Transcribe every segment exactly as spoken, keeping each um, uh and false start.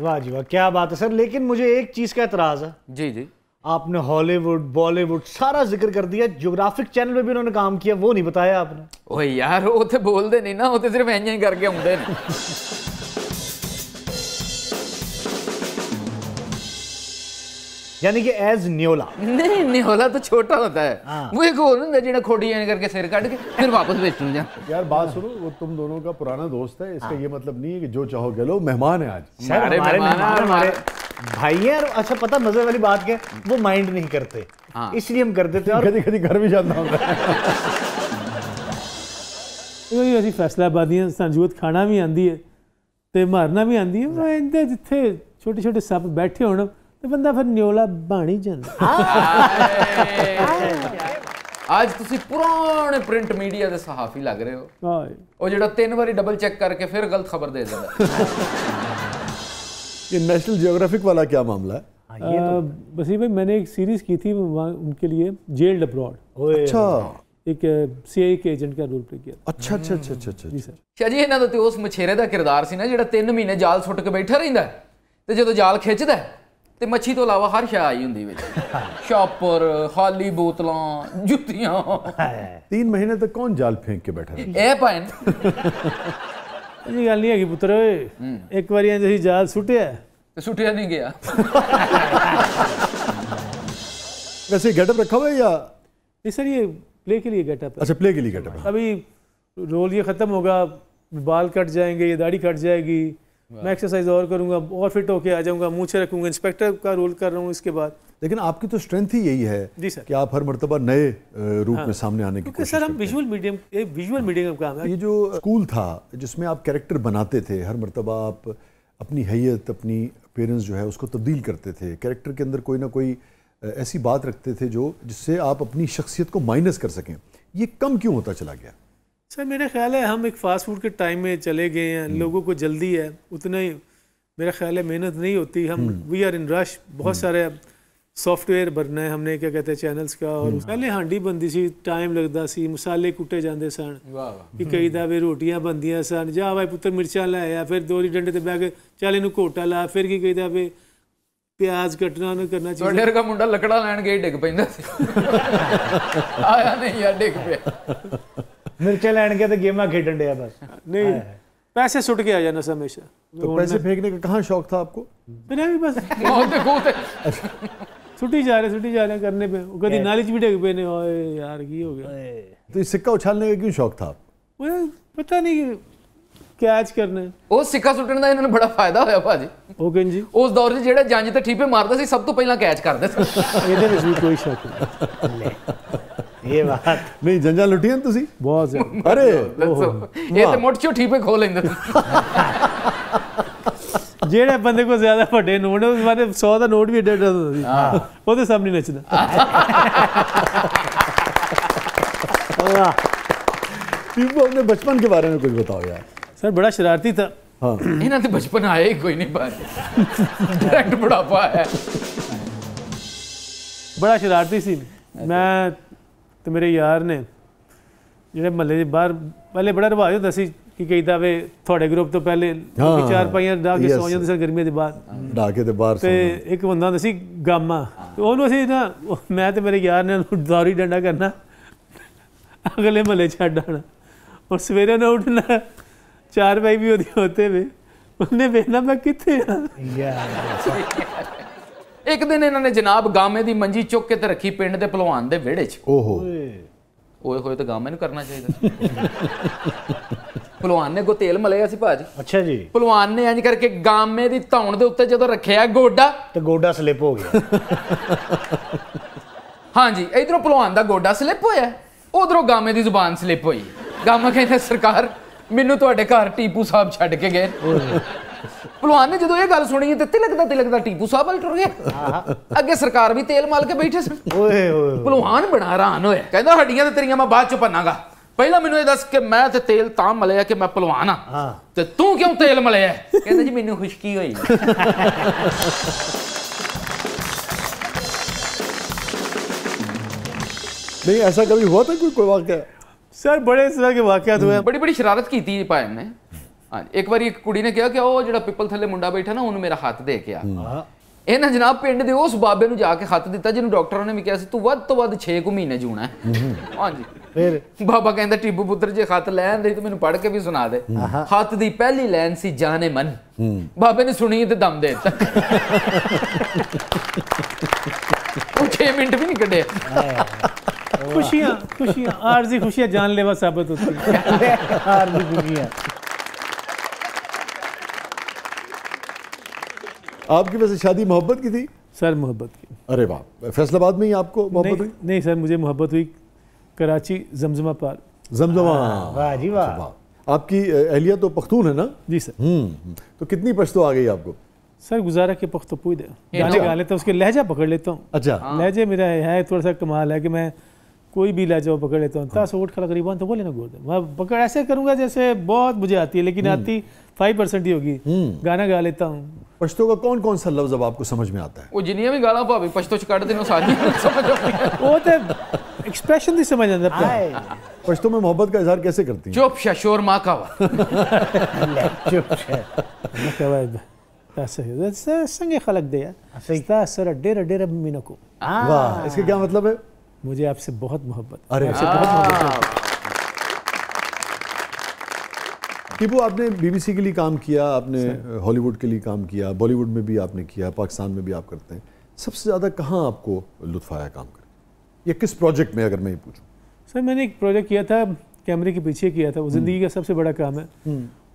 वाह जी वाह, क्या बात है सर। लेकिन मुझे एक चीज़ का एतराज़ है। जी जी। आपने हॉलीवुड बॉलीवुड सारा जिक्र कर दिया, ज्योग्राफिक चैनल पे भी उन्होंने काम किया वो नहीं बताया आपने। ओए यार वो तो बोलते नहीं ना, वो तो सिर्फ एंजॉय करके आते हैं। यानी कि एज न्योला नहीं, न्योला तो छोटा होता है। हाँ। वो एक वो ना जिन्हें खोटी एंजॉय करके सिर काट के फिर वापस बेच दूं। यार बात सुनो, वो तुम दोनों का पुराना दोस्त है, इसका ये मतलब नहीं है कि जो चाहो कह लो। मेहमान है आज भाई यार। अच्छा पता मजे वाली बात क्या, वो माइंड नहीं करते। हाँ। इसलिए हम कर देते हैं और कभी कभी घर भी जाना होता है। अभी फैसलाबादियाँ संजूत खाना भी आती है तो मारना भी आती है। इनके जिथे छोटे छोटे सप बैठे होने तो बंदा फिर न्योला बन ही जाता। आज तुसी पुराने प्रिंट मीडिया के सहाफी लग रहे हो, और जो तीन बारी डबल चेक करके फिर गलत खबर दे देता। ये नेशनल ज्योग्राफिक वाला क्या मामला है? आ, ये तो बसी भाई मैंने एक सीरीज़ की थी उनके लिए, जेल्ड अब्रॉड। अच्छा। एक सीआईए के एजेंट का रोल प्ले किया। अच्छा अच्छा अच्छा अच्छा अच्छा जी सर। शाह जी इन्हों का उस मछेरे का किरदार से ना जो तीन महीने जाल सुट के बैठा रहा है, तो जो जाल खिंचता है तो मच्छी तो अलावा हर शाह आई होंगी। शॉपर खाली बोतलों जुतियाँ। तीन महीने तक कौन जाल फेंक के बैठा है? पाए ये गल नहीं है कि पुत्र एक बार अभी जाल सुटिया सुटिया नहीं गया। वैसे गेटअप रखा हुआ है या नहीं सर? ये प्ले के लिए गेटअप है। अच्छा प्ले के लिए गेटअप है। अभी रोल ये ख़त्म होगा, बाल कट जाएंगे, ये दाढ़ी कट जाएगी, मैं एक्सरसाइज और करूँगा और फिट होके आ जाऊँगा, मूछे रखूँगा, इंस्पेक्टर का रोल कर रहा हूँ इसके बाद। लेकिन आपकी तो स्ट्रेंथ ही यही है कि आप हर मर्तबा नए रूप हाँ। में सामने आने की कोशिश करते हैं। सर हम विजुअल मीडियम, ये विजुअल मीडियम का काम है। ये जो स्कूल था जिसमें आप कैरेक्टर बनाते थे, हर मर्तबा आप अपनी हैयत अपनी अपीयरेंस जो है उसको तब्दील करते थे, कैरेक्टर के अंदर कोई ना कोई ऐसी बात रखते थे जो जिससे आप अपनी शख्सियत को माइनस कर सकें, ये कम क्यों होता चला गया? सर मेरा ख्याल है हम एक फास्ट फूड के टाइम में चले गए हैं, लोगों को जल्दी है, उतना ही मेरा ख्याल है मेहनत नहीं होती। हम वी आर इन रश, बहुत सारे सॉफ्टवेयर भरना है हमने, क्या कहते हैं चैनल्स का, और पहले हांडी बनती सी, टाइम लगता सी, मसाले कुटे जाते सन कि कई दफे रोटियां बनदियां सन, जा भाई पुत्र मिर्चा लाया, फिर दो डंडे बह के चल इनू घोटा ला, फिर कि कई दफे प्याज कटना करना चाहिए। का मुंडा लकड़ा लैन गए डिग पैंदा सी, आया नहीं यार डिग पे मिर्चा लैन गया तो गेमा खेडन दिया बस, नहीं पैसे सुट के आ जाना हमेशा। तो पैसे फेंकने का कहाँ शौक था आपको? मेरा भी बस छुट्टी जा रहे छुट्टी जा रहे करने पे कभी नाली भी डेग पे ने यार की हो गया। तो इस सिक्का उछालने का क्यों शौक था आपको? पता नहीं कैच करने वो सिक्का सुटने का इन्होंने बड़ा फायदा होया भाजी। ओके जी। उस दौर से जेड़ा जंज ते ठीपे मारदा सी सब तो पहला कैच करदा सी। ਇਹਦੇ ਵਿੱਚ ਵੀ ਕੋਈ ਸ਼ੱਕ ਨਹੀਂ। ਇਹ ਬਾਤ ਨਹੀਂ ਜੰਜਾਂ ਲੁੱਟੀਆਂ ਤੁਸੀਂ ਬਹੁਤ ਜ਼ਿਆਦਾ। ਅਰੇ ਇਹ ਤੇ ਮੋਟ ਛੋਟੀ ਪੇ ਖੋ ਲੈਂਦੇ जेड़े बंदे को ज्यादा वड्डे नोट उस बारे सौ का नोट भी एडा एडा सामने नचदा। टिप्पू अपने बचपन के बारे में कुछ बताओ यार। सर बड़ा शरारती था। हाँ। इन्हां ते बचपन आया ही कोई नहीं बाहर, डायरेक्ट बुढ़ापा है। बड़ा शरारती सी मैं तो मेरे यार ने जिहड़े महल्ले बाहर पहले बड़ा रिवाज होता सी कि कई दफे थोड़े ग्रुप तो पहले चार पाइया डाह के सौ जाते सर गर्मी के बाद डाह के बाहर तो एक बंदा होता सी गामा तो उन्होंने असी ना मैं तो मेरे यार ने दौरी डंडा करना अगले महल्ले छड़ आना और सवेरे ने उठना चार पाई भी होती होते हुए उन्हें वेखना मैं कितने। एक दिन इन्होंने जनाब गामे की मंजी चुक के रखी पिंड के पलवान के विहड़े च। ओए होए तो गामे नूं करना चाहिए। पलवान ने को तेल मलिया सी भाजी। अच्छा जी। पलवान ने इंज करके गामे दी धौण दे उत्ते जदों रखिया गोडा तो गोडा स्लिप हो गया। हाँ जी इधरों पलवान दा गोडा स्लिप होया, उधरों गामे दी जुबान स्लिप हुई। गामा कहंदा सरकार मैनूं तुहाडे घर टीपू साहब छड्ड के गए। पलवान ने जदों यह गल सुनी तो तिलक दा तिलक दा टीपू साहब वाल टुर गया। अगे सरकार भी तेल माल के बैठे सन। पलवान बड़ा हैरान होया, कहंदा हड्डियां ते तेरियां मैं बाद च भन्नांगा, पहला मैनूं यह दस कि मैं ते तेल तां मलिया कि मैं पलवान हाँ ते तू क्यों तेल मलिया। कहंदा जी मैनूं खुशकी होई। नहीं ऐसा कभी हुआ था कोई कोई वाकया? सर बड़े इस तरह के वाकया हुए हैं। बड़ी बड़ी शरारत की थी पाए ने एक बार एक कुड़ी ने कहा कि ओ जिहड़ा पिपल थले मुंडा बैठा ना उन्हें मेरा हाथ दे के आ। इन्हें जनाब पिंड के उस बाबे नूं जाके हाथ दिता जिन्होंने डॉक्टरों ने भी कहा तू वध तो वध छे महीने जूना है। हाँ जी, बाबा कहता टिप्पू पुत्र जे खत लैन दे तो मैनूं पढ़ के भी सुना दे। खत दी पहली लाइन सी जाने मन, बाबे ने सुनी तो दम दे दित्ता, छे मिनट भी नहीं कटे। खुशियाँ खुशियाँ आरजी खुशियाँ जानलेवा साबित होती हैं आरजी खुशियाँ। आपकी वैसे शादी मोहब्बत की थी सर? मोहब्बत की। अरे वाह, फैसलाबाद में ही आपको मोहब्बत हुई? नहीं सर, मुझे मोहब्बत हुई कराची जमजमा पार। जमजमा, वाह जी वाह। आपकी अहलिया तो पख्तून है ना? जी सर। तो कितनी पश्तो आ गई आपको? सर गुजारा के पख्तो पूद है, गाने गा लेता हूँ, उसके लहजा पकड़ लेता हूँ। अच्छा, लहजे मेरा है थोड़ा सा कमाल है कि मैं कोई भी लहजा पकड़ लेता हूँ। तास वोट खड़ा गरीबान तो बोले ना गोद मैं पकड़ ऐसे करूँगा जैसे बहुत मुझे आती है, लेकिन आती फाइव परसेंट ही होगी। गाना गा लेता हूँ। पश्तो का कौन कौन सा लफ्ज अब आपको समझ में आता है? वो जिनिया भी गाला भाभी पश्तो च कट देना सारी समझ वो तो एक्सप्रेशन ही समझ आता है। पश्तो में मोहब्बत का इजहार कैसे करती है? चुप शा शोर माँ का संगे खलक दे डेरा डेरा मीना को। वाह, इसका क्या मतलब है? मुझे आपसे बहुत मोहब्बत। अरे आपसे बहुत मोहब्बत। टिप्पू, आपने बीबीसी के लिए काम किया, आपने हॉलीवुड के लिए काम किया, बॉलीवुड में भी आपने किया, पाकिस्तान में भी आप करते हैं। सबसे ज़्यादा कहाँ आपको लुत्फ आया काम करके, या किस प्रोजेक्ट में, अगर मैं ये पूछूँ? सर मैंने एक प्रोजेक्ट किया था, कैमरे के पीछे किया था, वो ज़िंदगी का सबसे बड़ा काम है।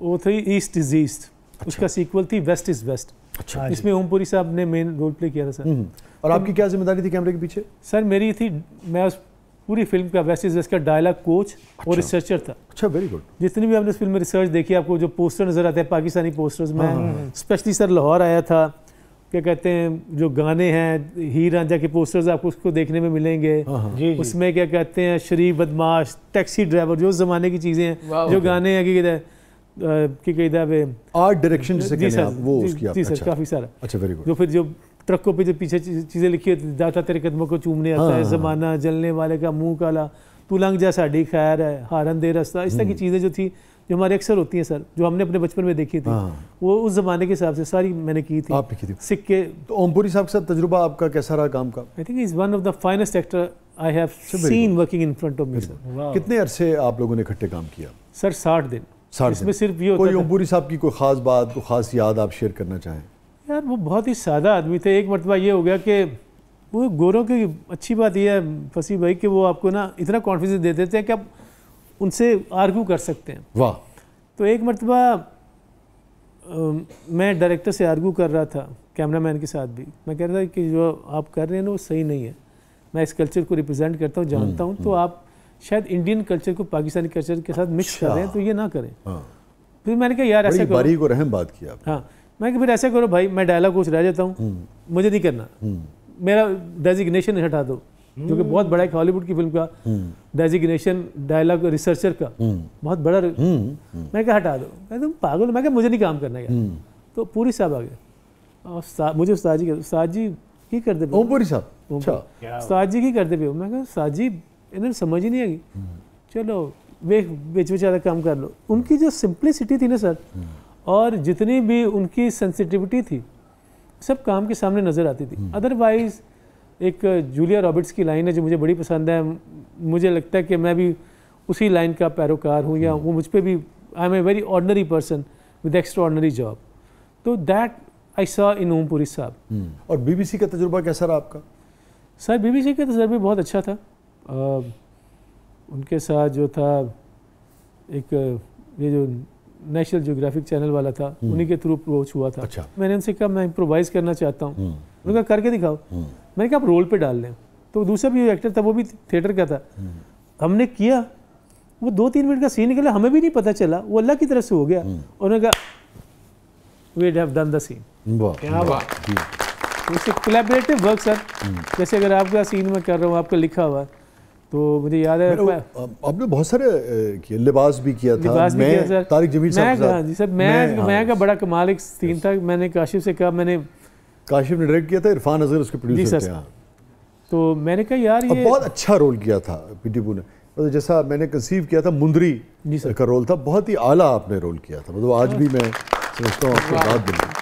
वो थी ईस्ट इज़ ईस्ट, उसका सीक्वल थी वेस्ट इज़ वेस्ट। अच्छा, इसमें ओमपुरी साहब ने मेन रोल प्ले किया था सर। और आपकी क्या जिम्मेदारी थी कैमरे के पीछे? सर मेरी थी, मैं उस पूरी फिल्म का वेस्ट इज वेस्ट का डायलॉग कोच अच्छा। और रिसर्चर था। अच्छा, वेरी गुड। जितनी भी आपने इस फिल्म में रिसर्च देखी, आपको जो पोस्टर नजर आते हैं पाकिस्तानी पोस्टर्स में, हाँ। स्पेशली सर लाहौर आया था, क्या कहते हैं जो गाने हैं हीर रांझा के पोस्टर्स आपको उसको देखने में मिलेंगे। हाँ। उसमें क्या कहते हैं शरीफ बदमाश, टैक्सी ड्राइवर, जो ज़माने की चीज़ें हैं, जो गाने हैं कि आर्ट डायरेक्शन वो उसकी जी सर काफ़ी सारा। अच्छा, वेरी गुड। जो फिर जो ट्रकों पे जो पीछे चीज़ें लिखी है, दाता तेरे कदमों को चूमने आता है, ज़माना जलने वाले का मुंह काला, तू लंग जा साडी खैर है, हारन दे रास्ता, इस तरह की चीज़ें जो थी जो हमारे अक्सर होती हैं सर, जो हमने अपने बचपन में देखी थी, वो उस ज़माने के हिसाब से सारी मैंने की थी। आपने की थी सिक्के। तो ओमपुरी साहब के साथ तजुर्बा आपका कैसा रहा काम का? I think is one of the finest actor I have seen working in front of me sir. कितने अरसे आप लोगों ने इकट्ठे काम किया? सर साठ दिन। इसमें सिर्फ ये कोई ओमपुरी साहब की कोई ख़ास बात, कोई ख़ास याद आप शेयर करना चाहें? यार वो बहुत ही सादा आदमी थे। एक मरतबा ये हो गया कि वो गोरों की अच्छी बात यह है फसी भाई कि वो आपको ना इतना कॉन्फिडेंस दे देते हैं कि आप उनसे आर्ग्यू कर सकते हैं। वाह। तो एक मरतबा मैं डायरेक्टर से आर्ग्यू कर रहा था, कैमरा मैन के साथ भी, मैं कह रहा था कि जो आप कर रहे हैं ना वो सही नहीं है, मैं इस कल्चर को रिप्रजेंट करता हूँ, जानता हूँ, तो आप शायद इंडियन कल्चर को पाकिस्तानी कल्चर के साथ मिक्स कर रहे हैं, तो ये ना करें। हाँ। फिर मैंने कहा यार ऐसा करो, बारीक और अहम बात किया। हाँ, मैं कि फिर ऐसा करो भाई, मैं डायलॉग कोच रह जाता हूँ, मुझे नहीं करना, मेरा डेजिग्नेशन हटा दो, जो कि बहुत बड़ा एक हॉलीवुड की फिल्म का डेजिग्नेशन डायलॉग रिसर्चर का बहुत बड़ा, मैं क्या हटा दो? मैं तुम पागल, मैं क्या, मुझे नहीं काम करना यार। तो पूरी साहब आ गए, मुझे उस्ताद जी, उस्ताद जी की कर दे पूरी साहब, उस्ताद जी की कर दे पे। मैं कहा उस्ताद जी इन्हें समझ ही नहीं आएगी, चलो वे बेच बेचारा काम कर लो। उनकी जो सिंप्लिसिटी थी ना सर, और जितनी भी उनकी सेंसिटिविटी थी, सब काम के सामने नज़र आती थी। अदरवाइज़ एक जूलिया रॉबर्ट्स की लाइन है जो मुझे बड़ी पसंद है, मुझे लगता है कि मैं भी उसी लाइन का पैरोकार हूँ, या वो मुझ पर भी, I am a very ordinary person with extra ordinary job, तो that I saw in Om Puri साहब। और बीबीसी का तजुर्बा कैसा रहा आपका? सर बीबीसी का तजुर्बा बहुत अच्छा था। Uh, उनके साथ जो था एक ये जो नेशनल ज्योग्राफिक चैनल वाला था, उन्हीं के थ्रू अप्रोच हुआ था। अच्छा। मैंने उनसे कहा मैं इम्प्रोवाइज़ करना चाहता हूँ, उन्होंने कहा करके दिखाओ, मैंने कहा आप रोल पे डाल लें। तो दूसरा भी एक्टर था, वो भी थिएटर का था, हमने किया, वो दो तीन मिनट का सीन निकला, हमें भी नहीं पता चला, वो अल्लाह की तरफ से हो गया, उन्होंने कहा we have done the scene. उससे कोलैबोरेटिव वर्क सर, जैसे अगर आपका सीन मैं कर रहा हूँ, आपका लिखा हुआ, तो मुझे याद है आपने बहुत सारे किया, लिबास भी किया था, लिबास मैं, भी किया तारिक जमील साहब के साथ। जी सर, मैं मैं, हाँ, मैं का बड़ा कमाल एक सीन था, मैंने काशिफ से कहा, मैंने काशिफ ने डायरेक्ट किया था, इरफान अजहर उसके प्रोड्यूसर थे। तो मैंने कहा यार ये बहुत अच्छा रोल किया था टिप्पू ने, जैसा मैंने कंसीव किया था मुंदरी का रोल था, बहुत ही आला आपने रोल किया था, मतलब आज भी मैं समझता हूँ आपको बात।